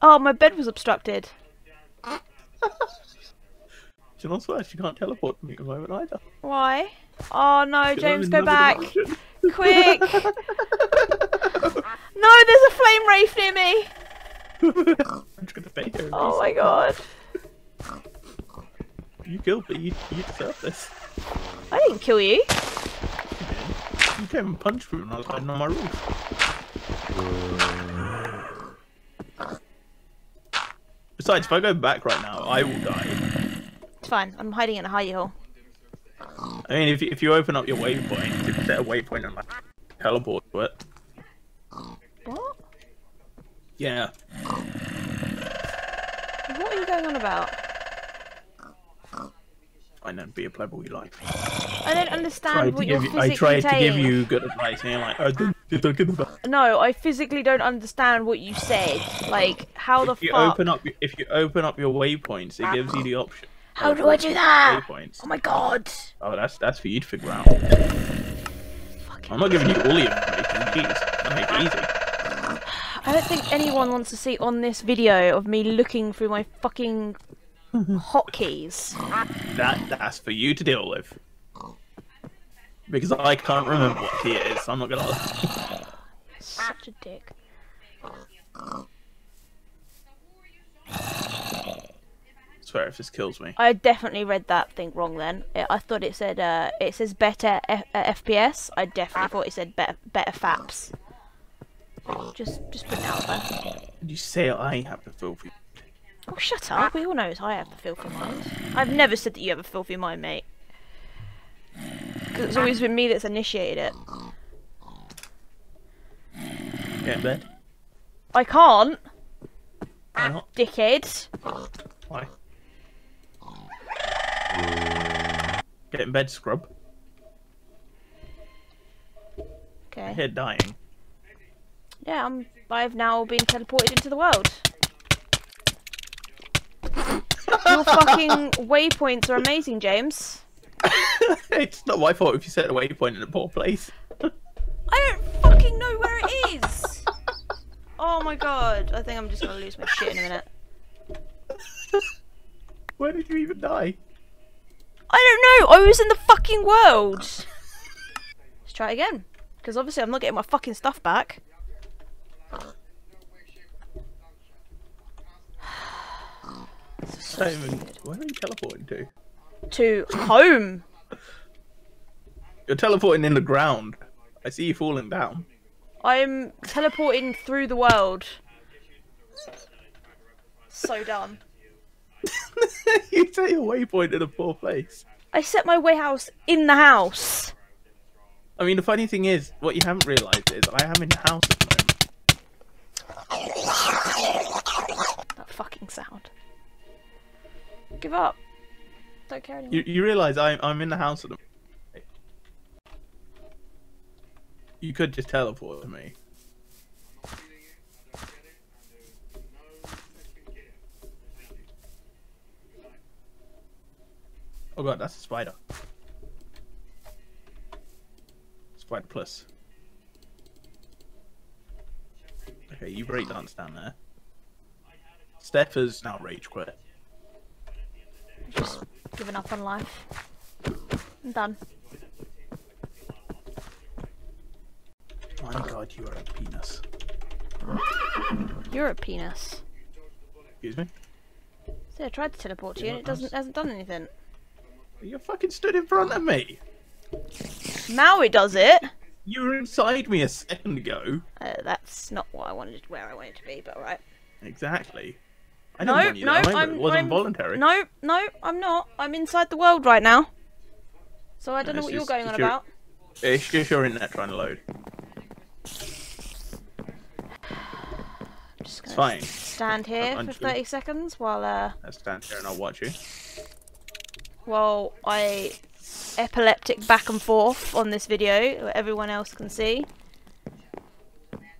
Oh, my bed was obstructed. She's not swear, she can't teleport to me at the moment either. Why? Oh no, James, go back! Quick! No, there's a flame wraith near me! I'm trying to bait her. Oh my god. You killed me, you deserve this. I didn't kill you. You came and punched me when I was hiding on my roof. Besides, if I go back right now, I will die. It's fine, I'm hiding in a hidey hole. I mean, if you open up your waypoint, you can set a waypoint and like, teleport to it. What? Yeah. What are you going on about? I don't be a pleb all you like. I don't understand what you're physically saying. I tried to give you good advice and you're like, I don't give a fuck. No, I physically don't understand what you said. Like, how the fuck? If you open up your waypoints, it gives you the option. How do I do that? Waypoints. Oh my god. Oh, that's for you to figure out. Fucking I'm not giving you all the information, please. Make it easy. I don't think anyone wants to see on this video of me looking through my fucking hotkeys. That's for you to deal with. Because I can't remember what key it is, so I'm not gonna lie. Such a dick. I swear if this kills me. I definitely read that thing wrong then. I thought it said, it says better FPS. I definitely thought it said better FAPS. Just put it out there. You say I have the filthy mind. Oh, shut up. We all know I have the filthy mind. I've never said that you have a filthy mind, mate. Because it's always been me that's initiated it. Get in bed. I can't. Why not? Dickhead. Why? Get in bed, scrub. Okay. I'm here dying. Yeah, I've now been teleported into the world. Your fucking waypoints are amazing, James. It's not my fault if you set a waypoint in a poor place. I don't fucking know where it is! Oh my god, I think I'm just gonna lose my shit in a minute. Where did you even die? I don't know, I was in the fucking world! Let's try it again. Because obviously I'm not getting my fucking stuff back. Simon, where are you teleporting to? To home! You're teleporting in the ground. I see you falling down. I'm teleporting through the world. So dumb. You set your waypoint in a poor place. I set my wayhouse in the house. I mean, the funny thing is, what you haven't realised is I am in the house at the moment. That fucking sound. Give up. Don't care anymore. You realise I'm in the house at the moment. You could just teleport to me. Oh god, that's a spider. Spider plus. Okay, you breakdance down there. Steph has now rage quit. Just giving up on life. I'm done. My god, you are a penis. You're a penis. Excuse me? So I tried to teleport to you and it hasn't done anything. You fucking stood in front of me! Now it does it! You were inside me a second ago. That's not what I wanted, where I wanted to be, but alright. Exactly. I didn't want you there either. It wasn't voluntary. No, I'm not. I'm inside the world right now. So I don't know what you're going on about. It's just your internet trying to load. I'm just gonna stand here for 30 seconds while I'll stand here and I'll watch you. While I epileptic back and forth on this video, where everyone else can see.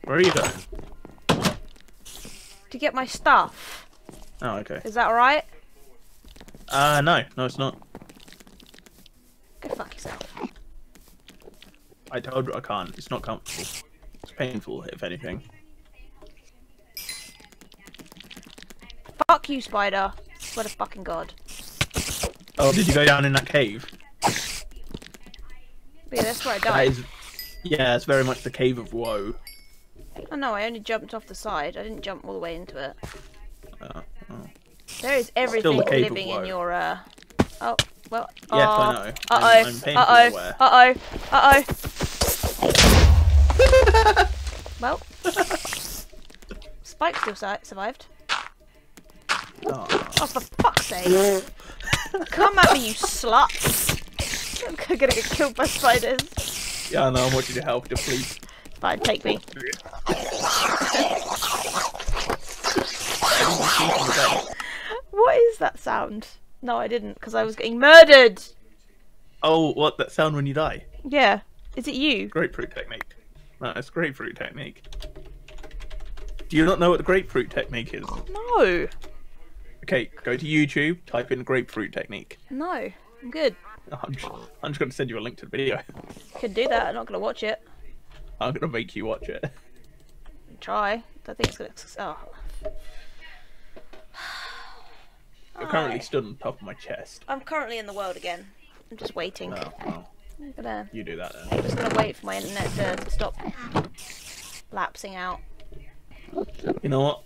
Where are you going? To get my stuff. Oh, okay. Is that alright? No, it's not. Go fuck yourself. I told you I can't. It's not comfortable. It's painful, if anything. Fuck you, spider. I swear to fucking god. Oh, did you go down in that cave? Yeah, that's where I died. Yeah, it's very much the cave of woe. Oh no, I only jumped off the side. I didn't jump all the way into it. Oh. There is everything living in your, Oh, well... Yes, I know. Uh-oh. Well... Spike still survived. Oh, for fuck's sake. Come at me, you sluts. I'm gonna get killed by spiders. Yeah, I know. I'm watching your health deplete. Fine, take me. What is that sound? No, I didn't, because I was getting murdered! Oh, what? That sound when you die? Yeah. Is it you? Grapefruit technique. No, it's grapefruit technique. Do you not know what the grapefruit technique is? No. Okay, go to YouTube, type in grapefruit technique. No, I'm good. I'm just going to send you a link to the video. You can do that, I'm not going to watch it. I'm going to make you watch it. Try. I think it's going to... Oh. You're currently stood on top of my chest. I'm currently in the world again. I'm just waiting. Oh, well. I'm gonna... You do that then. I'm just going to wait for my internet to stop lapsing out. You know what?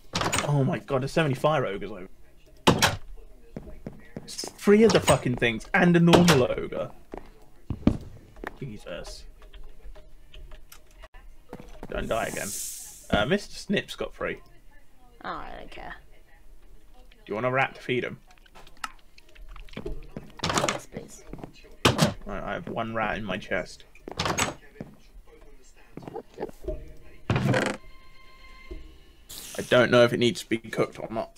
Oh my god, there's so many fire ogres over. It's three of the fucking things and a normal ogre. Jesus. Don't die again. Mr. Snip's got free. Oh, I don't care. Do you want a rat to feed him? Yes, please. I have one rat in my chest. I don't know if it needs to be cooked or not.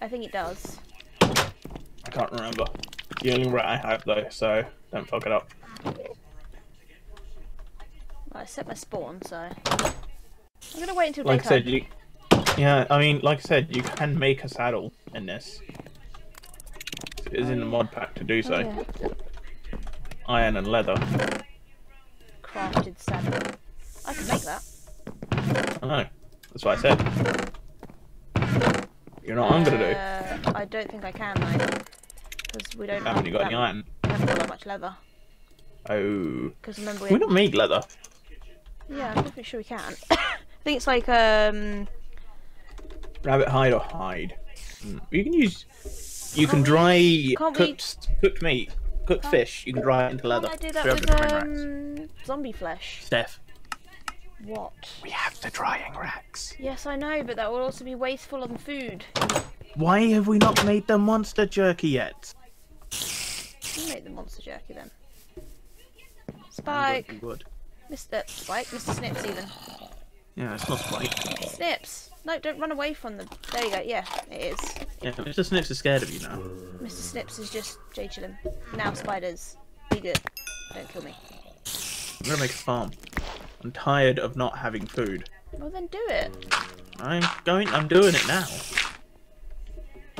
I think it does. I can't remember. It's the only rat I have though, so don't fuck it up. I set my spawn, so I'm gonna wait until daytime. Like I said, yeah, I mean, like I said, you can make a saddle in this. It is in the mod pack to do so. Yeah. Iron and leather. Crafted saddle. I can make that. I know. That's what I said. You know what I'm gonna do? I don't think I can though, because we don't. Haven't you got any iron? We haven't got that much leather. Oh. Because remember we don't make leather. Yeah, I'm pretty sure we can. I think it's like rabbit hide or hide. You can use. You can dry cooked meat, cooked fish. You can dry it into leather. Can I do that with zombie flesh? Steph. What? We have the drying racks. Yes, I know, but that will also be wasteful on food. Why have we not made the monster jerky yet? You made the monster jerky then. Spike. Mr. Snips even. Yeah, it's not Spike. Snips! No, don't run away from them. There you go, yeah, it is. Yeah, Mr. Snips is scared of you now. Mr. Snips is just J-chillin'. Now spiders. Be good. Don't kill me. I'm gonna make a farm. I'm tired of not having food. Well then do it. I'm doing it now.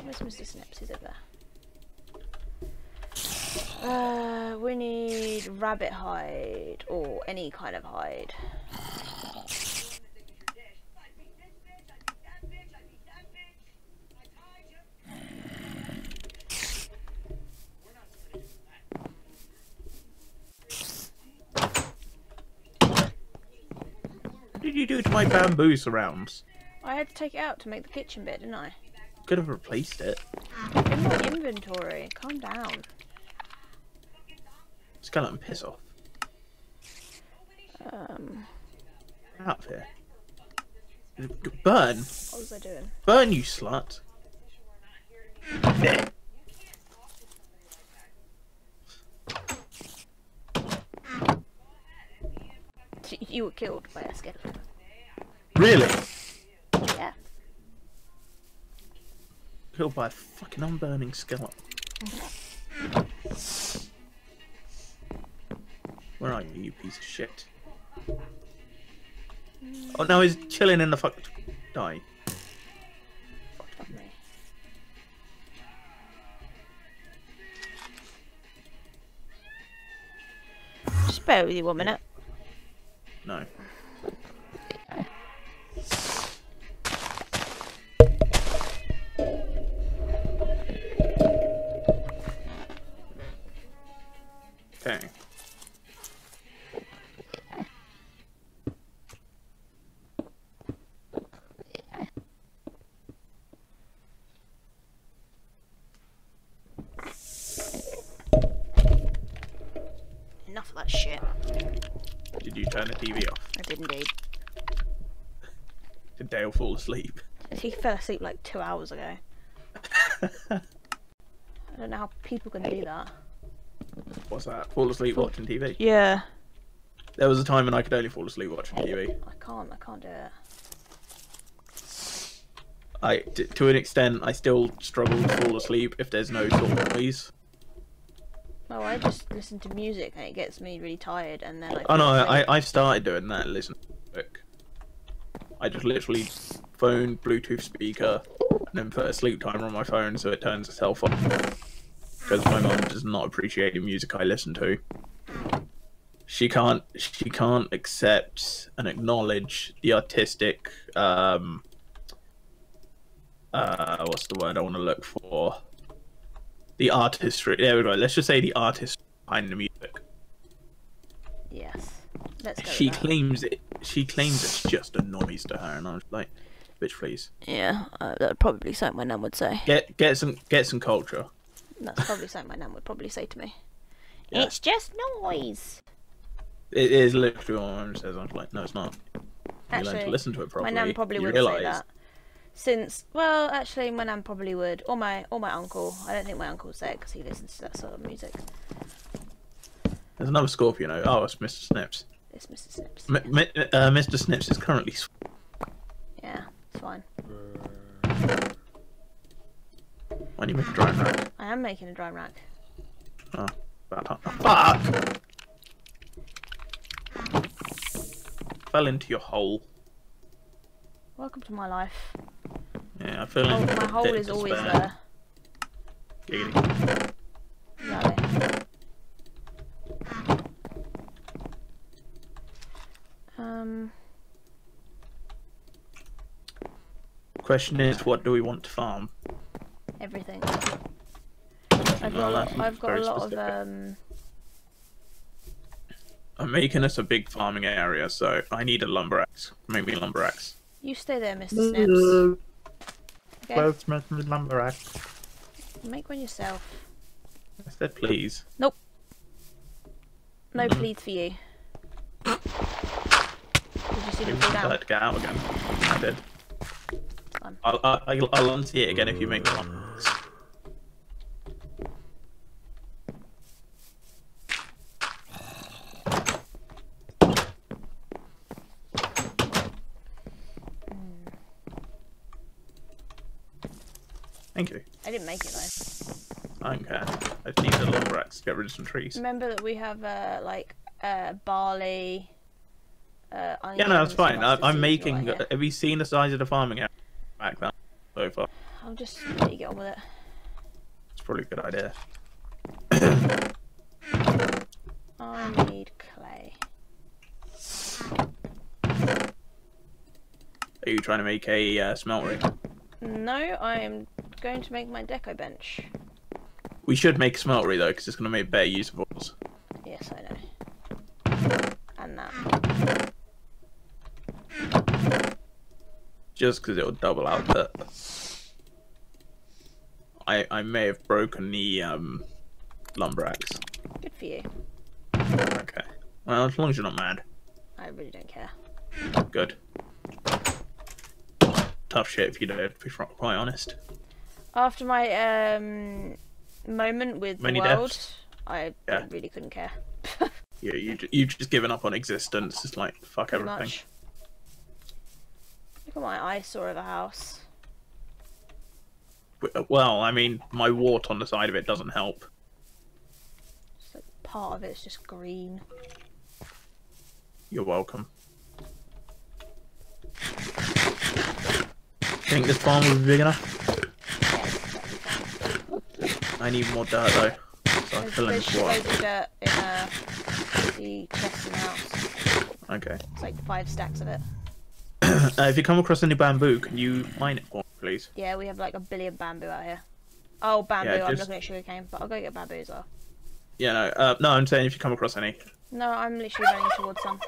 Where's Mr. Snips? Is it there? We need rabbit hide or any kind of hide. What did you do to my bamboo surrounds? I had to take it out to make the kitchen bit, didn't I? Could have replaced it. In my inventory, calm down. Just gonna let him piss off. Out of here. Burn! What was I doing? Burn, you slut! You were killed by a skeleton. Really? Yeah. Killed by a fucking unburning skeleton. Where are you, you piece of shit? Oh no, he's chilling in the fuck. Die. Fuck me. bear with you 1 minute. No. Okay. Enough of that shit. Did you turn the TV off? I did indeed. Did Dale fall asleep? He fell asleep like 2 hours ago. I don't know how people can do that. What's that? Fall asleep watching TV? Yeah. There was a time when I could only fall asleep watching TV. I can't do it. To an extent, I still struggle to fall asleep if there's no sort of noise. Oh, I just listen to music and it gets me really tired and then I... Oh no, I've started doing that, listening to music. I just literally phone, Bluetooth speaker, and then put a sleep timer on my phone so it turns itself off. Because my mum does not appreciate the music I listen to. She can't accept and acknowledge the artistic what's the word I want to look for? The artistry. There we go. Let's just say the artist behind the music. Yes. Let's go. She claims it's just a noise to her, and I was like, bitch, please. Yeah, that'd probably be something my nan would say. Get some culture. That's probably something my nan would probably say to me. Yeah. It's just noise. It is literally what my mum says. I'm like, no, it's not. Actually, you learn to listen to it properly. My nan probably would say that. Since, well, actually, my nan probably would, or my uncle. I don't think my uncle would say it because he listens to that sort of music. There's another Scorpio. Oh, it's Mr. Snips. It's Mr. Snips. Mr. Snips is currently. Yeah, it's fine. Why do you make a drying rack? I am making a drying rack. Oh, fuck! Fell into your hole. Welcome to my life. Yeah, I feel like my hole is despair. Always there. Giggity. No. Question is, what do we want to farm? Everything. I've got a lot of I'm making us a big farming area, so I need a lumber axe. Make me a lumber axe. You stay there, Mr. Snips. Okay. Let's make me a lumber axe. Make one yourself. I said please. Nope. No please for you. Did you see the fall down? I get out again. I did. I'll unsee it again if you make the lumber. Thank you. I didn't make it though. I don't care. I just need a lumber axe to get rid of some trees. Remember that we have barley. Yeah, no, it's fine. I'm making. Right, have you seen the size of the farming area back then so far? I'll just let you get on with it. It's probably a good idea. I need clay. Are you trying to make a smeltery? No, I'm going to make my deco bench. We should make smeltery though, because it's going to make better use of ores. Yes, I know. And that. Just because it'll double output. I may have broken the lumber axe. Good for you. Okay. Well, as long as you're not mad. I really don't care. Good. Tough shit if you do, to be quite honest. After my moment with the world, I really couldn't care. Yeah, you've just given up on existence. It's like, fuck everything. Much. Look at my eyesore of a house. Well, I mean, my wart on the side of it doesn't help. Just like part of it's just green. You're welcome. I think this farm will be big enough. I need more dirt though. So I fill in the water. Dirt in the chests and out. Okay. It's like 5 stacks of it. If you come across any bamboo, can you mine it for me, please? Yeah, we have like 1 billion bamboo out here. Oh, bamboo, yeah, I'm looking at sugarcane, but I'll go get bamboo as well. Yeah, no, no, I'm saying if you come across any. No, I'm literally running towards some.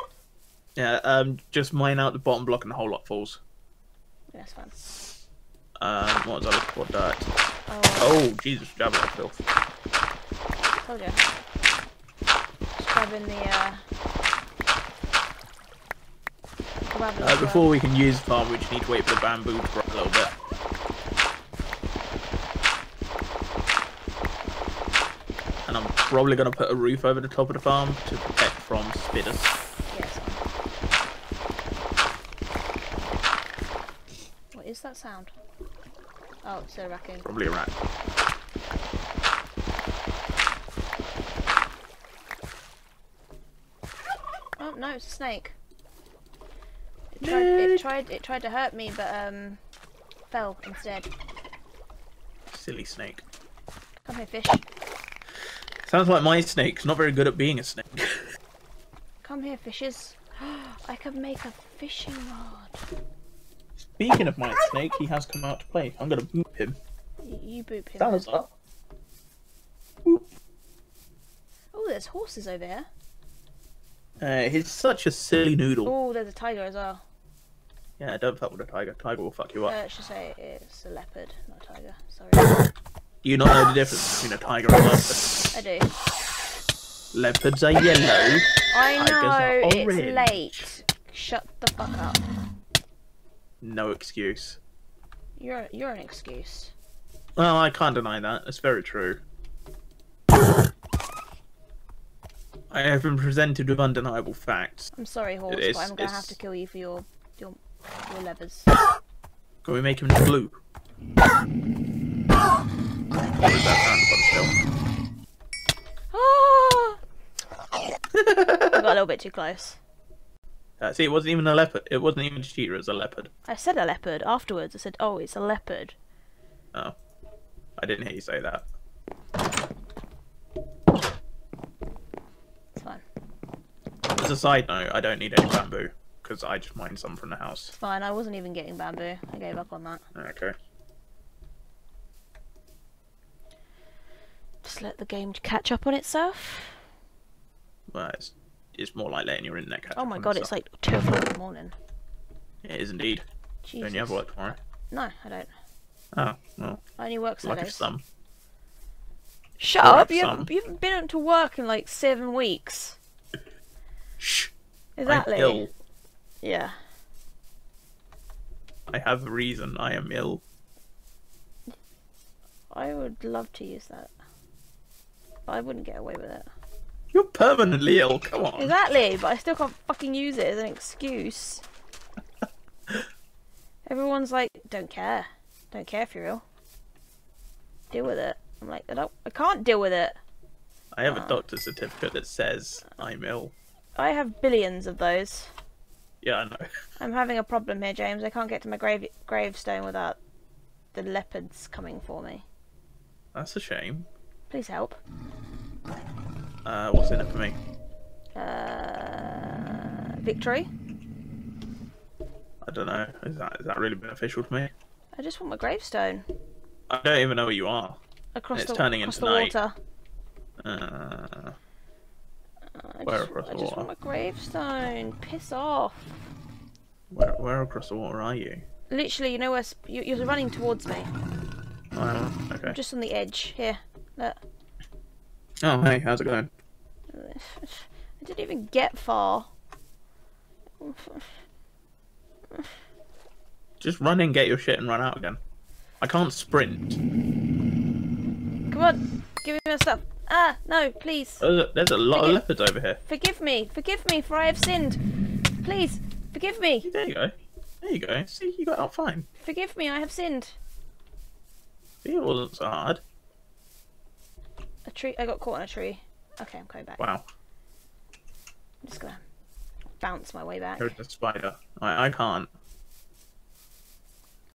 Yeah, just mine out the bottom block and the whole lot falls. Yeah, that's fine. What was I looking for? Dirt. Oh, oh Jesus, jab that filth. Told you. Grabbing the, before we can use farm, we just need to wait for the bamboo to drop a little bit. And I'm probably going to put a roof over the top of the farm to protect from spiders. Yes. What is that sound? Oh, it's a raccoon. Probably a rat. Oh no, it's a snake. It tried to hurt me, but fell instead. Silly snake. Come here, fish. Sounds like my snake's not very good at being a snake. Come here, fishes. I can make a fishing rod. Speaking of my snake, he has come out to play. I'm gonna boop him. You boop him. That was up. Boop. Oh, there's horses over here. He's such a silly noodle. Oh, there's a tiger as well. Yeah, don't fuck with a tiger. Tiger will fuck you up. I should say it's a leopard, not a tiger. Sorry. Do you not know the difference between a tiger and a leopard? I do. Leopards are yellow. I know, it's orange. Late. Shut the fuck up. No excuse. You're an excuse. Well, I can't deny that. It's very true. I have been presented with undeniable facts. I'm sorry, horse, but I'm gonna have to kill you for your levers. Can we make him blue? What was that sound? I got a little bit too close. See, it wasn't even a leopard. It wasn't even a cheetah. It was a leopard. I said a leopard afterwards. I said, "Oh, it's a leopard." Oh, I didn't hear you say that. It's fine. As a side note, I don't need any bamboo because I just mined some from the house. Fine. I wasn't even getting bamboo. I gave up on that. Okay. Just let the game catch up on itself. Well, it's more like letting your internet catch up. Oh my god, it's like 2 o'clock in the morning. It is indeed. Jesus. Don't you have work tomorrow? No, I don't. Oh, well. I only work Saturdays. Lucky for some. Shut up! You haven't been to work in like 7 weeks. Shh. Exactly. I'm ill. Yeah. I have a reason. I am ill. I would love to use that. But I wouldn't get away with it. You're permanently ill, come on. Exactly, but I still can't fucking use it as an excuse. Everyone's like, don't care. Don't care if you're ill. Deal with it. I'm like, I can't deal with it. I have a doctor's certificate that says I'm ill. I have billions of those. Yeah, I know. I'm having a problem here, James. I can't get to my gravestone without the leopards coming for me. That's a shame. Please help. What's in it for me? Victory? I don't know. Is that really beneficial to me? I just want my gravestone. I don't even know where you are. It's turning into night. Water. Where across the water? I just want my gravestone. Piss off. Where across the water are you? Literally, you know where you're running towards me. Oh, okay. I'm just on the edge here. Look. Oh, hey, how's it going? I didn't even get far. Just run in, get your shit, and run out again. I can't sprint. Come on, give me my stuff. Ah, no, please. There's a lot of leopards over here. Forgive me, for I have sinned. Please, forgive me. There you go. There you go. See, you got out fine. Forgive me, I have sinned. See, it wasn't so hard. A tree. I got caught on a tree. Okay, I'm coming back. Wow. I'm just gonna bounce my way back. There's a spider. I can't.